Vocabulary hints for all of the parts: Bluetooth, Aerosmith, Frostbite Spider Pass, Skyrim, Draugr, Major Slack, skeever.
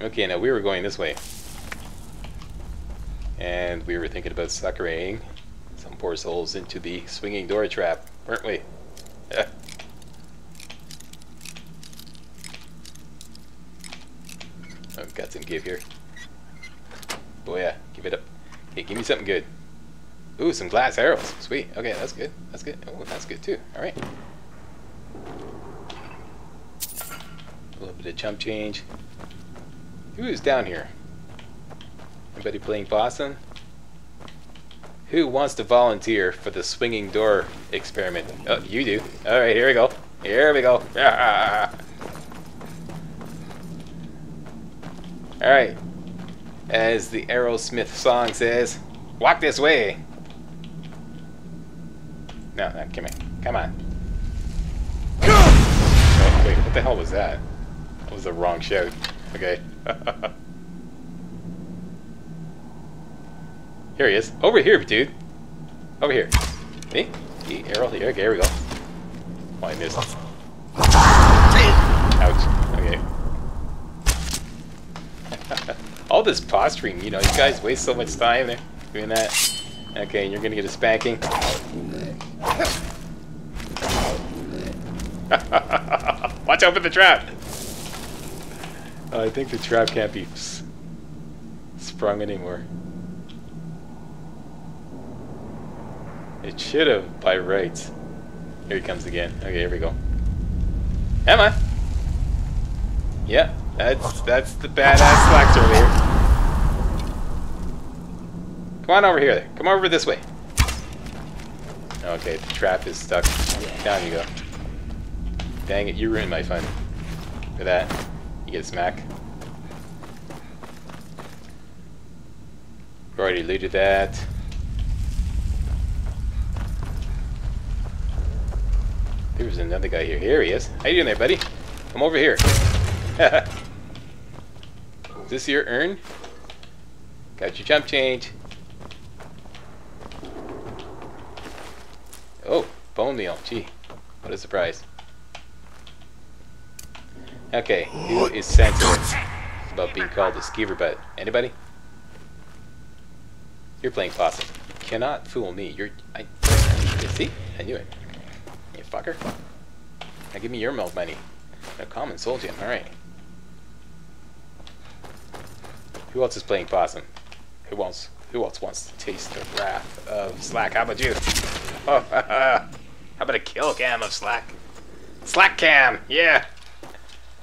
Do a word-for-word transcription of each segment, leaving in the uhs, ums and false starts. Okay, now we were going this way. And we were thinking about suckering some poor souls into the swinging door trap, weren't we? I've got some give here. Oh yeah, give it up. Hey, give me something good. Ooh, some glass arrows. Sweet. Okay, that's good. That's good. Oh, that's good too. Alright. A little bit of chump change. Who's down here? Anybody playing possum? Who wants to volunteer for the swinging door experiment? Oh, you do. Alright, here we go. Here we go. Ah. Alright. As the Aerosmith song says, walk this way. No, no, come on. Come on. Oh, wait, what the hell was that? That was the wrong shout. Okay. Here he is. Over here, dude. Over here. Me? The arrow here. Okay, here we go. Oh, I missed. Ouch. Okay. All this posturing, you know, you guys waste so much time there doing that. Okay, and you're gonna get a spanking. Watch out for the trap! Uh, I think the trap can't be sprung anymore. It should have, by rights. Here he comes again. Okay, here we go. Come on! Yep, that's that's the badass Slacks earlier. Come on over here. Come over this way. Okay, the trap is stuck. Down you go. Dang it, you ruined my fun. Look at that. You get a smack. Already looted that. There was another guy here. Here he is. How you doing there, buddy? Come over here. Is this your urn? Got your jump change. Oh, bone meal. Gee, what a surprise. Okay, who is sensitive about being called a skeever butt? Anybody? You're playing possum. You cannot fool me. You're... I... See? I knew it. Fucker. Now give me your milk money. A common soul gem, alright. Who else is playing possum? Who else who else wants to taste the wrath of Slack? How about you? Oh, how about a kill cam of Slack? Slack cam, yeah.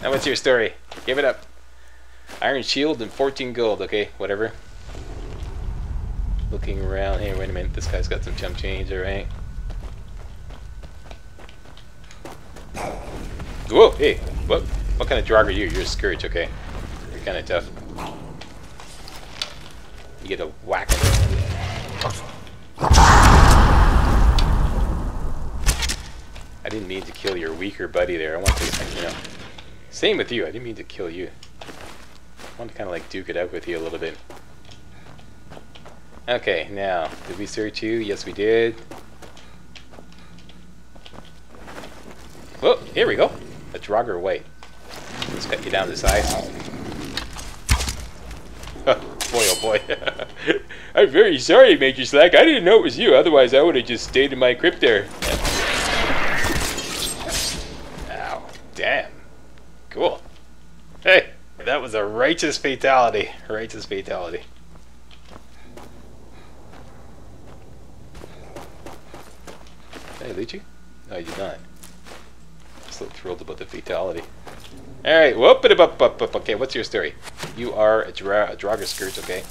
Now what's your story? Give it up. Iron shield and fourteen gold, okay, whatever. Looking around. Hey, wait a minute, this guy's got some chump change, alright. Whoa, hey, what, what kind of Draugr are you? You're a Scourge, okay. You're kind of tough. You get a whack. I didn't mean to kill your weaker buddy there. I want to, you know. Same with you, I didn't mean to kill you. I want to kind of like duke it out with you a little bit. Okay, now, did we search you? Yes, we did. Whoa, here we go. A Draugr white. Let's cut you down to size. Boy, oh boy. I'm very sorry, Major Slack. I didn't know it was you. Otherwise, I would have just stayed in my crypt there. Ow. Damn. Cool. Hey, that was a righteous fatality. Righteous fatality. Did I loot you? No, you did not. So thrilled about the fatality. Alright, whoop it up, up, up. Okay, what's your story? You are a, dra a Draugr Scourge, okay.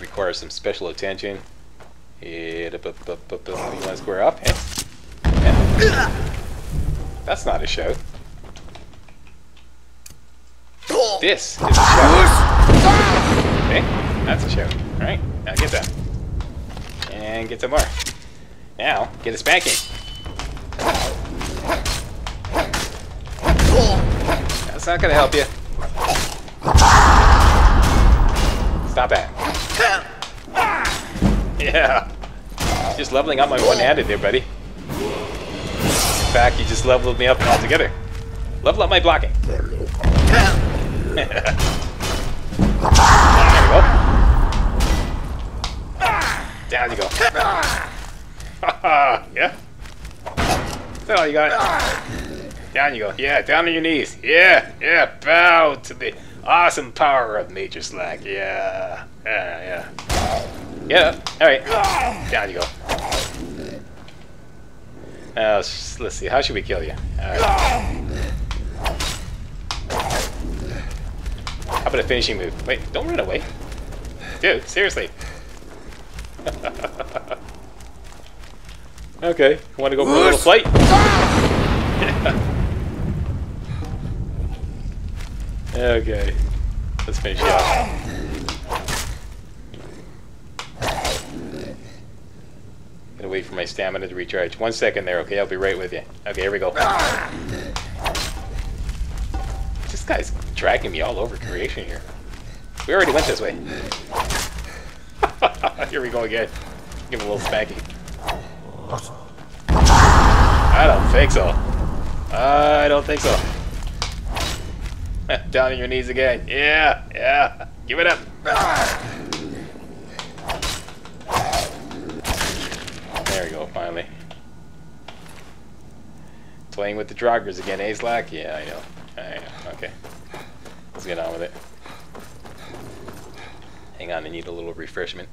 Requires some special attention. It up, up, up, up, up. You want to square off? Yeah. Yeah. That's not a shout. This is a shout. Okay, that's a shout. Alright, now get that. And get some more. Now, get a spanking. That's not gonna help you. Stop that. Yeah. Just leveling up my one-handed there, buddy. In fact, you just leveled me up altogether. Level up my blocking. Down you go. Yeah. Oh, you got it. Down you go. Yeah, down on your knees. Yeah, yeah. Bow to the awesome power of Major Slack. Yeah. Yeah, yeah. Yeah. All right. Down you go. Uh, let's, let's see. How should we kill you? All right. How about a finishing move? Wait, don't run away. Dude, seriously. Okay, want to go for a little flight? Yeah. Okay, let's finish it off. Gotta wait for my stamina to recharge. One second there, okay? I'll be right with you. Okay, here we go. This guy's dragging me all over creation here. We already went this way. Here we go again. Give him a little spanking. I don't think so. I don't think so. Down on your knees again. Yeah, yeah. Give it up. There we go, finally. Playing with the Draugrs again, eh, Slack? Yeah, I know. I know. Okay. Let's get on with it. Hang on, I need a little refreshment.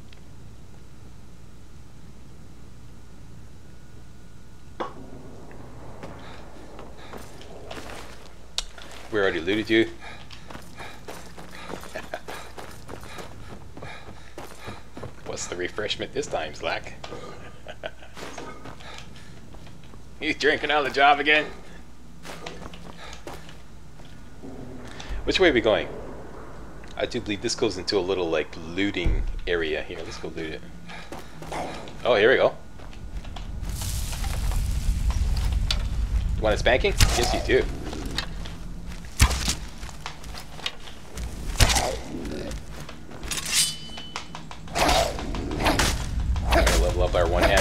We already looted you. What's the refreshment this time, Slack? You drinking out of the job again? Which way are we going? I do believe this goes into a little like looting area here. Let's go loot it. Oh, here we go. You want a spanking? Yes, you do.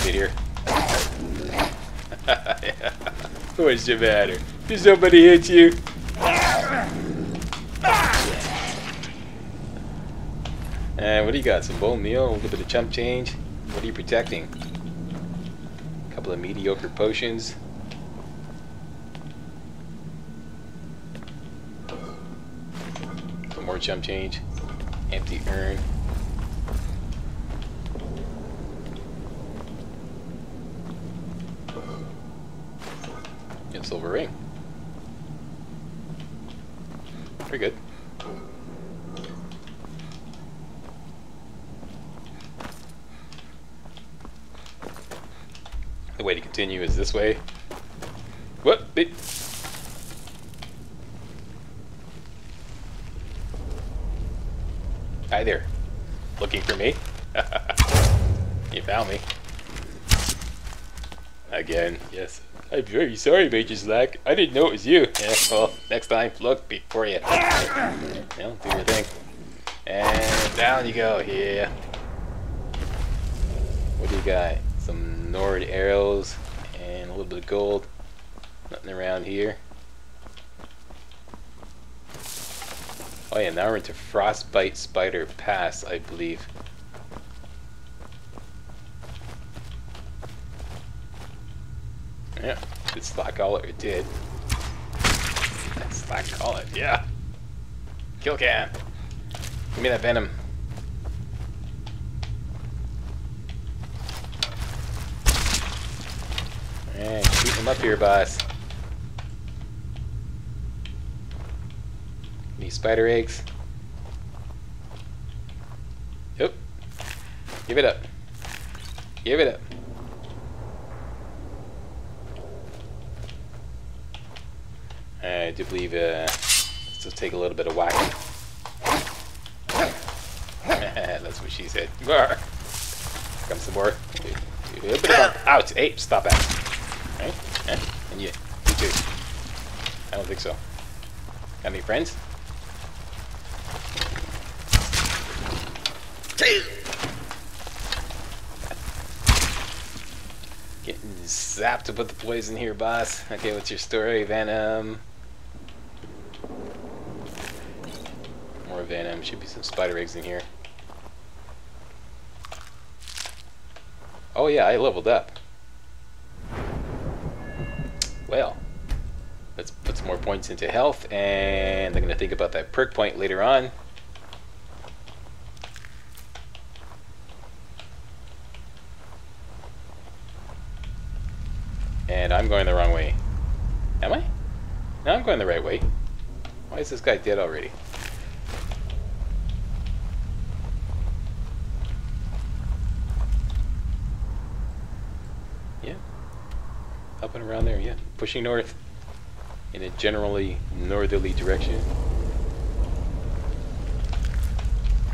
Here. Yeah. What's the matter? Did somebody hit you? And what do you got? Some bone meal, a little bit of chump change. What are you protecting? A couple of mediocre potions. Some more chump change. Empty urn. Silver ring. Pretty good. The way to continue is this way. What? Beep. Hi there. Looking for me? You found me. Again, yes. I'm very sorry, Major Slack. I didn't know it was you. Yeah, well, next time, look before you. You know, do your thing. And down you go. Yeah. What do you got? Some Nord arrows and a little bit of gold. Nothing around here. Oh yeah, now we're into Frostbite Spider Pass, I believe. Yeah, did Slack call it? It did. That's Slack call it, yeah. Kill cam. Give me that venom. And keep him up here, boss. Need spider eggs. Yep. Give it up. Give it up. I do believe, uh, let's just take a little bit of whacking. That's what she said. Here comes some more. Do, do a bit of ouch! Hey, stop that. Right? Yeah. And you, you too. I don't think so. Got any friends? Getting zapped to put the poison here, boss. Okay, what's your story? Venom. venom. Should be some spider eggs in here. Oh yeah, I leveled up. Well, let's put some more points into health, and I'm gonna think about that perk point later on. And I'm going the wrong way. Am I? No, I'm going the right way. Why is this guy dead already? Yeah. Up and around there, yeah. Pushing north in a generally northerly direction.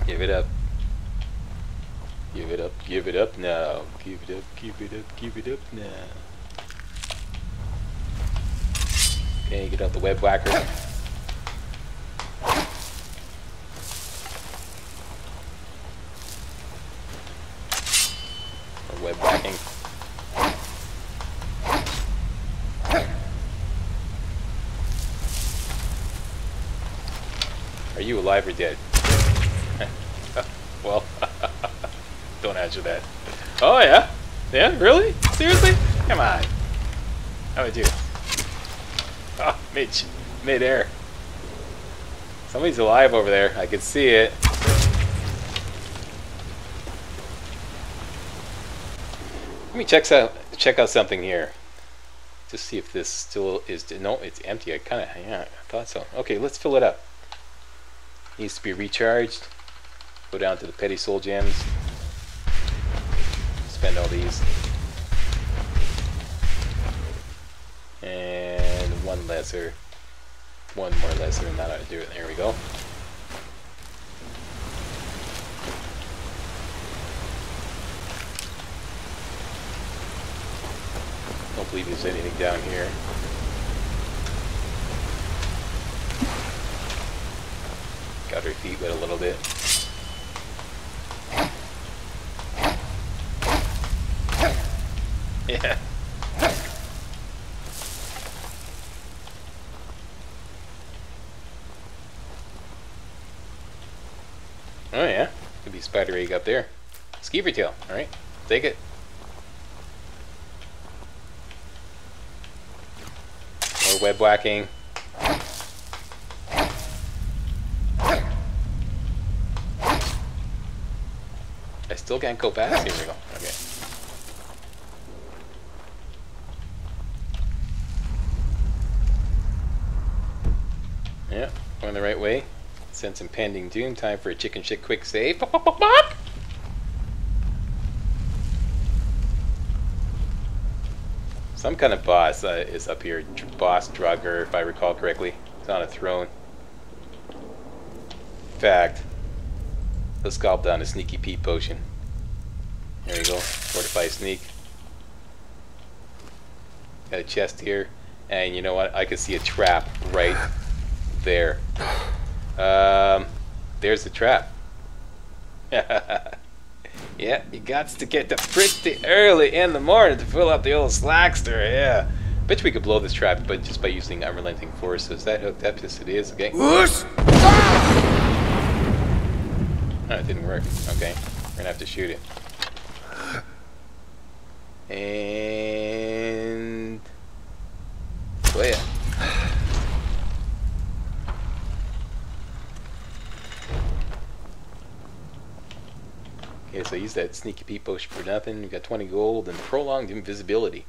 Give it up. Give it up, give it up now. Give it up, give it up, give it up now. Okay, get out the web whacker. Or web whacking. Are you alive or dead? Well, don't answer that. Oh yeah? Yeah, really? Seriously? Come on. How would you? Oh, Mitch, mid-air. Somebody's alive over there. I can see it. Let me check out check out something here. Just see if this still is. No, it's empty. I kind of yeah, I thought so. Okay, let's fill it up. Needs to be recharged. Go down to the petty soul gems. Spend all these. And one lesser, one more lesser, and that ought to do it. There we go. Don't believe there's anything down here. Got her feet wet a little bit. Yeah. Oh yeah, could be spider egg up there. Skeever tail, alright, take it. More web whacking. I still can't go past, here we go, okay. Yeah, going the right way. Sense impending doom. Time for a chicken shit quick save. Bop, bop, bop, bop. Some kind of boss uh, is up here. Dr boss Draugr, if I recall correctly. He's on a throne. In fact, let's gulp down a sneaky pee potion. There we go. Fortify sneak. Got a chest here. And you know what? I can see a trap right there. Um, there's the trap. Yeah, you gots to get up pretty early in the morning to fill up the old slackster, yeah. Bet we could blow this trap but just by using unrelenting force. So is that hooked up? Yes, it is, okay. Oh, it didn't work. Okay, we're gonna have to shoot it. And... oh yeah. Okay, so I used that sneaky pee potion for nothing. We got twenty gold and prolonged invisibility.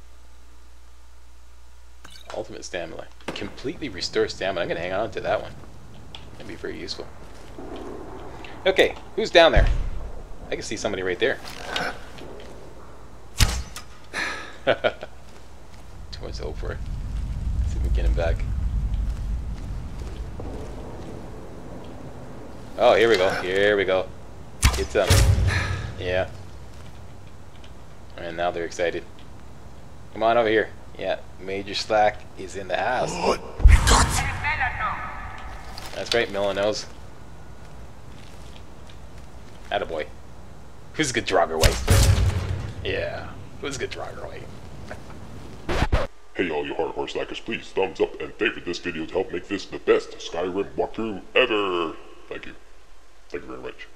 Ultimate stamina. Completely restore stamina. I'm going to hang on to that one. That'd be very useful. Okay, who's down there? I can see somebody right there. Towards hope for it. Let's see if we get him back. Oh, here we go. Here we go. It's um, yeah. And now they're excited. Come on over here. Yeah, Major Slack is in the house. That's right, Milanos. Attaboy. Who's a good Draugr way? Yeah, who's a good Draugr way? Hey all you hardcore slackers, please thumbs up and favorite this video to help make this the best Skyrim walkthrough ever. Thank you. Thank you very much.